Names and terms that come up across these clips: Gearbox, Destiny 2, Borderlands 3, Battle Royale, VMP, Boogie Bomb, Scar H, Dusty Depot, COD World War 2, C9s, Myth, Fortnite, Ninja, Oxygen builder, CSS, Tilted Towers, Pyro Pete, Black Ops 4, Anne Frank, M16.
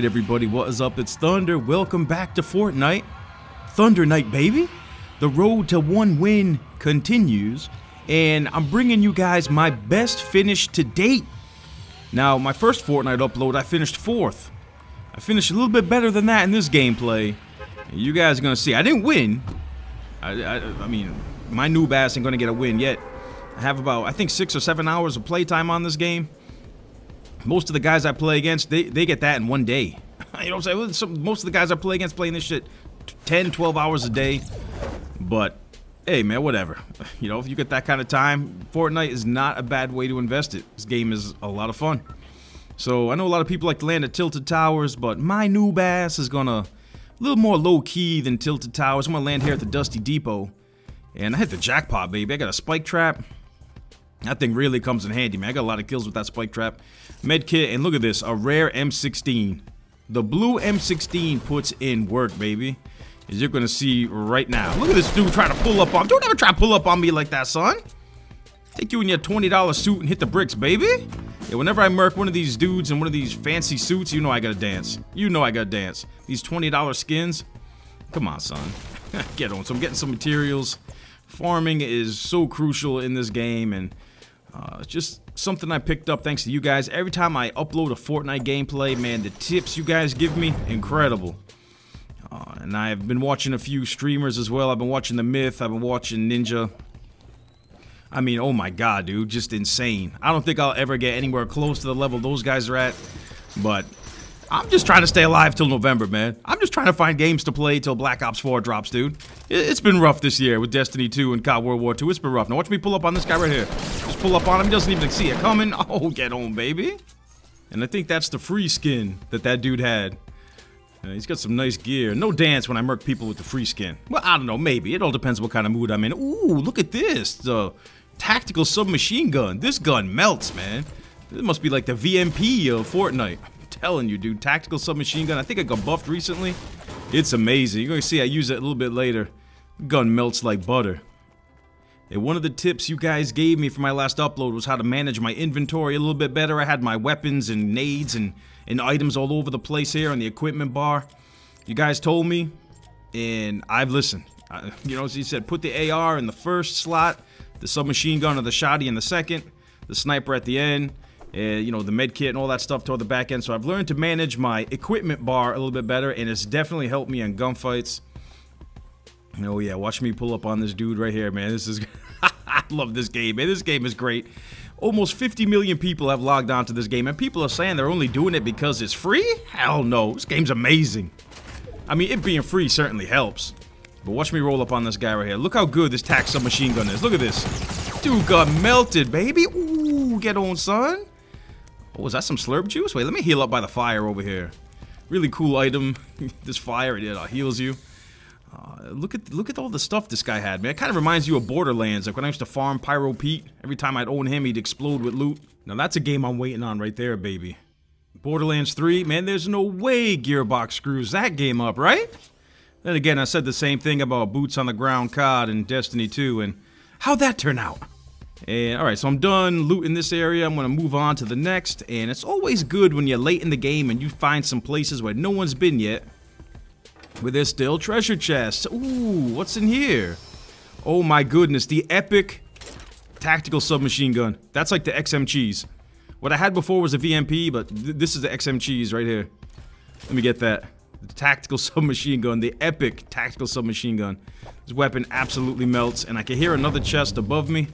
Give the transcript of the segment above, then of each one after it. Alright everybody, what is up? It's Thunder. Welcome back to Fortnite. Thunder Night, baby! The road to one win continues, and I'm bringing you guys my best finish to date. Now, my first Fortnite upload, I finished 4th. I finished a little bit better than that in this gameplay. You guys are going to see. I didn't win. I mean, my noob ass ain't going to get a win yet. I have about, I think, 6 or 7 hours of playtime on this game. Most of the guys I play against, they get that in one day. You know what I'm saying? Most of the guys I play against playing this shit 10, 12 hours a day. But, hey man, whatever. You know, if you get that kind of time, Fortnite is not a bad way to invest it. This game is a lot of fun. So, I know a lot of people like to land at Tilted Towers, but my noob ass is gonna... A little more low-key than Tilted Towers. I'm gonna land here at the Dusty Depot. And I hit the jackpot, baby. I got a spike trap. That thing really comes in handy, man. I got a lot of kills with that spike trap. Med kit, and look at this, a rare M16. The blue M16 puts in work, baby. As you're gonna see right now. Look at this dude trying to pull up on me. Don't ever try to pull up on me like that, son. Take you in your $20 suit and hit the bricks, baby. Yeah, whenever I murk one of these dudes in one of these fancy suits, you know I gotta dance. You know I gotta dance. These $20 skins. Come on, son. Get on. So I'm getting some materials. Farming is so crucial in this game, and it's just something I picked up thanks to you guys. Every time I upload a Fortnite gameplay, man, the tips you guys give me, incredible. And I've been watching a few streamers as well. I've been watching the Myth. I've been watching Ninja. I mean, oh my god, dude, just insane. I don't think I'll ever get anywhere close to the level those guys are at, but I'm just trying to stay alive till November, man. I'm just trying to find games to play till Black Ops 4 drops, dude. It's been rough this year with Destiny 2 and COD World War 2. It's been rough. Now watch me pull up on this guy right here. Just pull up on him. He doesn't even see it coming. Oh, get on, baby. And I think that's the free skin that dude had. He's got some nice gear. No dance when I murk people with the free skin. Well, I don't know. Maybe. It all depends what kind of mood I'm in. Ooh, look at this. The tactical submachine gun. This gun melts, man. This must be like the VMP of Fortnite. Telling you, dude, tactical submachine gun. I think I got buffed recently. It's amazing. You're gonna see I use it a little bit later. Gun melts like butter. And one of the tips you guys gave me for my last upload was how to manage my inventory a little bit better. I had my weapons and nades and items all over the place here on the equipment bar. You guys told me, and I've listened. You know, so you said put the AR in the first slot, the submachine gun or the shotty in the second, the sniper at the end. You know, the med kit and all that stuff toward the back end. So I've learned to manage my equipment bar a little bit better, and it's definitely helped me in gunfights. Oh yeah, watch me pull up on this dude right here, man. This is I love this game, man. This game is great. Almost 50 million people have logged on to this game, and people are saying they're only doing it because it's free? Hell no, this game's amazing. I mean, it being free certainly helps. But watch me roll up on this guy right here. Look how good this tac submachine gun is. Look at this. Dude got melted, baby. Ooh, get on, son. Oh, is that some slurp juice? Wait, let me heal up by the fire over here. Really cool item. This fire, it heals you. Look at all the stuff this guy had, man. It kind of reminds you of Borderlands. Like when I used to farm Pyro Pete, every time I'd own him, he'd explode with loot. Now that's a game I'm waiting on right there, baby. Borderlands 3, man, there's no way Gearbox screws that game up, right? Then again, I said the same thing about Boots on the Ground COD and Destiny 2, and how'd that turn out? And alright, so I'm done looting this area. I'm gonna move on to the next, and it's always good when you're late in the game and you find some places where no one's been yet, where there's still treasure chests. Ooh, what's in here? Oh my goodness, the epic tactical submachine gun. That's like the XM cheese. What I had before was a VMP, but this is the XM cheese right here. Let me get that. The tactical submachine gun, the epic tactical submachine gun. This weapon absolutely melts, and I can hear another chest above me.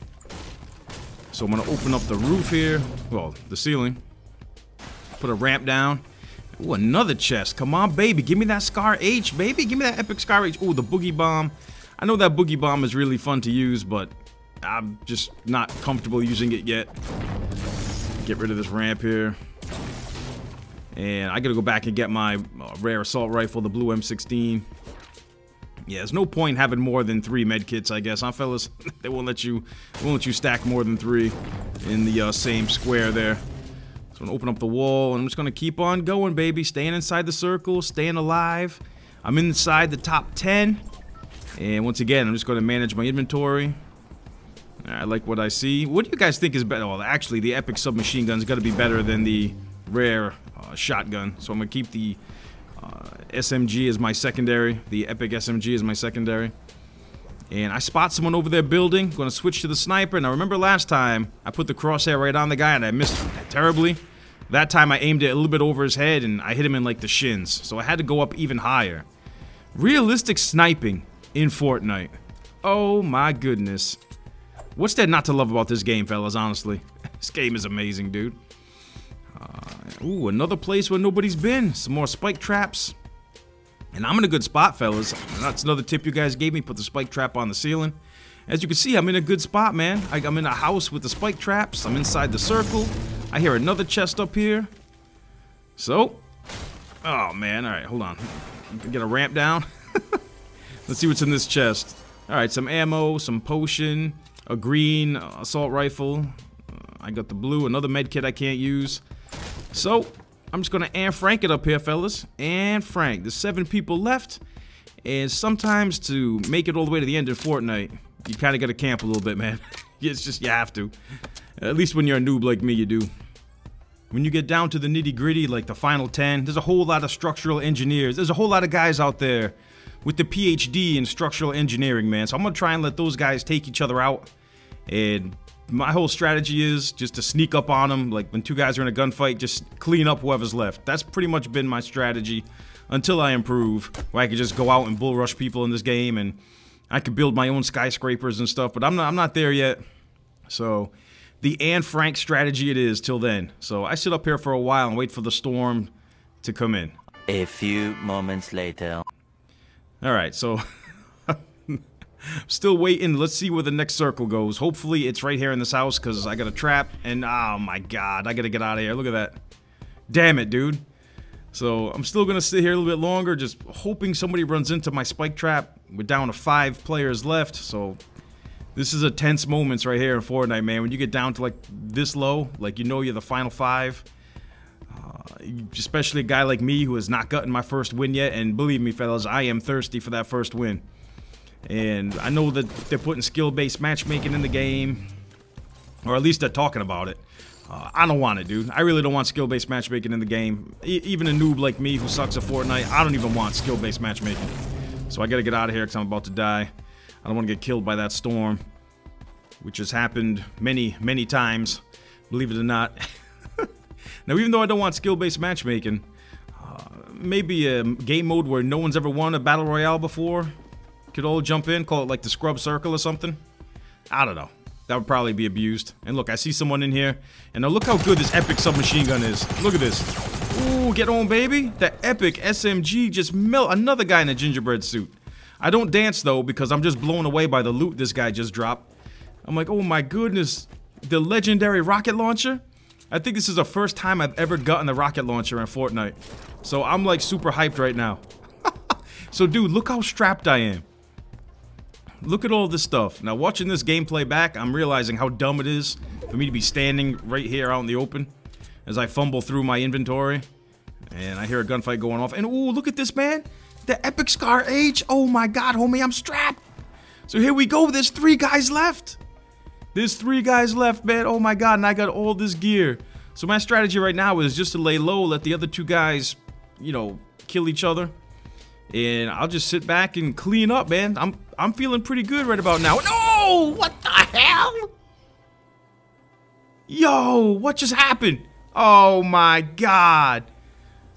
So I'm gonna open up the roof here, well, the ceiling, put a ramp down. Ooh, another chest, come on baby, give me that Scar H, baby, give me that epic Scar H. Ooh, the Boogie Bomb. I know that Boogie Bomb is really fun to use, but I'm just not comfortable using it yet. Get rid of this ramp here. And I gotta go back and get my rare assault rifle, the blue M16. Yeah, there's no point having more than 3 med kits, I guess, huh, fellas? They won't let you stack more than 3 in the same square there. So I'm gonna open up the wall, and I'm just gonna keep on going, baby. Staying inside the circle, staying alive. I'm inside the top 10, and once again, I'm just gonna manage my inventory. I like what I see. What do you guys think is better? Well, actually, the epic submachine gun's gotta be better than the rare shotgun. So I'm gonna keep the SMG as my secondary, the Epic SMG as my secondary. And I spot someone over there building. Gonna switch to the sniper. Now remember last time I put the crosshair right on the guy and I missed terribly. That time I aimed it a little bit over his head and I hit him in like the shins. So I had to go up even higher. Realistic sniping in Fortnite. Oh my goodness. What's there not to love about this game, fellas, honestly? This game is amazing, dude. Ooh, another place where nobody's been. Some more spike traps. And I'm in a good spot, fellas. That's another tip you guys gave me. Put the spike trap on the ceiling. As you can see, I'm in a good spot, man. I'm in a house with the spike traps. I'm inside the circle. I hear another chest up here. So. Oh, man. All right, hold on. Get a ramp down. Let's see what's in this chest. All right, some ammo, some potion, a green assault rifle. I got the blue, another med kit I can't use. So, I'm just gonna and Frank it up here, fellas. And Frank. There's 7 people left. And sometimes to make it all the way to the end of Fortnite, you kinda gotta camp a little bit, man. It's just, you have to. At least when you're a noob like me, you do. When you get down to the nitty-gritty, like the final 10, there's a whole lot of structural engineers. There's a whole lot of guys out there with the PhD in structural engineering, man. So I'm gonna try and let those guys take each other out. And my whole strategy is just to sneak up on them. Like when two guys are in a gunfight, just clean up whoever's left. That's pretty much been my strategy until I improve, where I could just go out and bull rush people in this game, and I could build my own skyscrapers and stuff. But I'm not there yet. So the Anne Frank strategy it is till then. So I sit up here for a while and wait for the storm to come in. A few moments later. All right, so. Still waiting. Let's see where the next circle goes. Hopefully it's right here in this house, because I got a trap. And oh my god, I gotta get out of here. Look at that. Damn it, dude. So I'm still gonna sit here a little bit longer, just hoping somebody runs into my spike trap. We're down to 5 players left. So this is a tense moments right here in Fortnite, man. When you get down to like this low, like, you know, you're the final 5. Especially a guy like me who has not gotten my first win yet. And believe me, fellas, I am thirsty for that first win. And I know that they're putting skill-based matchmaking in the game, or at least they're talking about it. I don't want it, dude. I really don't want skill-based matchmaking in the game. Even a noob like me who sucks at Fortnite, I don't even want skill-based matchmaking. So I gotta get out of here because I'm about to die. I don't want to get killed by that storm, which has happened many, many times, believe it or not. Now, even though I don't want skill-based matchmaking, maybe a game mode where no one's ever won a battle royale before. Could all jump in, call it like the scrub circle or something. I don't know. That would probably be abused. And look, I see someone in here. And now look how good this epic submachine gun is. Look at this. Ooh, get on, baby. That epic SMG just melt another guy in a gingerbread suit. I don't dance, though, because I'm just blown away by the loot this guy just dropped. I'm like, oh my goodness. The legendary rocket launcher? I think this is the first time I've ever gotten the rocket launcher in Fortnite. So I'm like super hyped right now. So, dude, look how strapped I am. Look at all this stuff. Now, watching this gameplay back, I'm realizing how dumb it is for me to be standing right here out in the open as I fumble through my inventory. And I hear a gunfight going off. And, ooh, look at this, man. The epic Scar H. Oh, my God, homie, I'm strapped. So here we go. There's 3 guys left. There's 3 guys left, man. Oh, my God, and I got all this gear. So my strategy right now is just to lay low, let the other 2 guys, you know, kill each other. And I'll just sit back and clean up, man. I'm feeling pretty good right about now. No! What the hell? Yo, what just happened? Oh my god.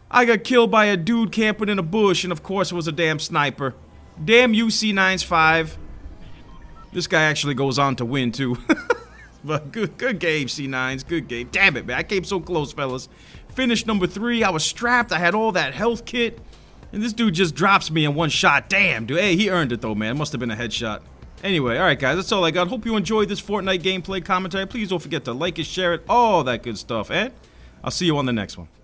I got killed by a dude camping in a bush, and of course it was a damn sniper. Damn you, C9s 5. This guy actually goes on to win too. But good game, C9s. Good game. Damn it, man. I came so close, fellas. Finished number 3. I was strapped. I had all that health kit. And this dude just drops me in one shot. Damn, dude. Hey, he earned it, though, man. It must have been a headshot. Anyway, all right, guys. That's all I got. Hope you enjoyed this Fortnite gameplay commentary. Please don't forget to like it, share it, all that good stuff. And I'll see you on the next one.